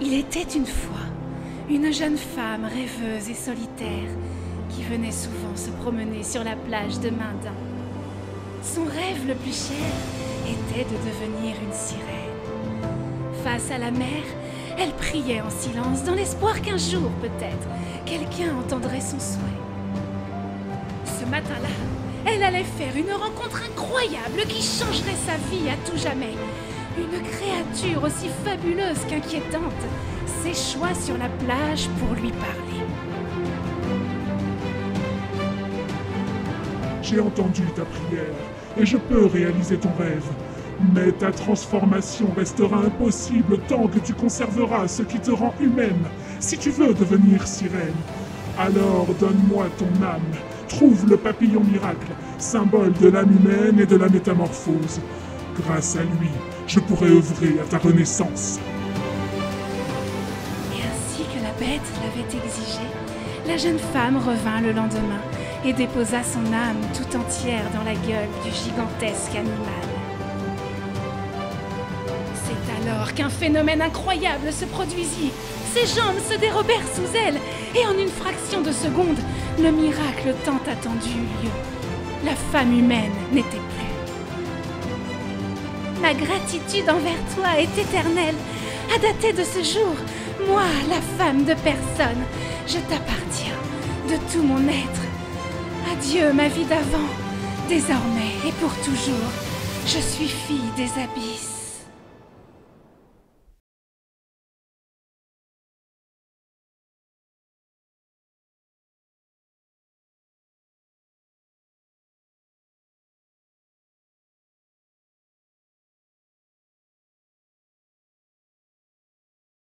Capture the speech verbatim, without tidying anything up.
Il était une fois une jeune femme rêveuse et solitaire qui venait souvent se promener sur la plage de Mindun. Son rêve le plus cher était de devenir une sirène. Face à la mer, elle priait en silence dans l'espoir qu'un jour, peut-être, quelqu'un entendrait son souhait. Ce matin-là, elle allait faire une rencontre incroyable qui changerait sa vie à tout jamais. Une créature aussi fabuleuse qu'inquiétante s'échoua sur la plage pour lui parler. J'ai entendu ta prière et je peux réaliser ton rêve. Mais ta transformation restera impossible tant que tu conserveras ce qui te rend humaine. Si tu veux devenir sirène, alors donne-moi ton âme. Trouve le papillon miracle, symbole de l'âme humaine et de la métamorphose. Grâce à lui, je pourrai œuvrer à ta renaissance. Et ainsi que la bête l'avait exigé, la jeune femme revint le lendemain et déposa son âme tout entière dans la gueule du gigantesque animal. Alors qu'un phénomène incroyable se produisit, ses jambes se dérobèrent sous elle, et en une fraction de seconde, le miracle tant attendu eut lieu. La femme humaine n'était plus. Ma gratitude envers toi est éternelle. À dater de ce jour, moi, la femme de personne, je t'appartiens de tout mon être. Adieu ma vie d'avant, désormais et pour toujours, je suis fille des abysses.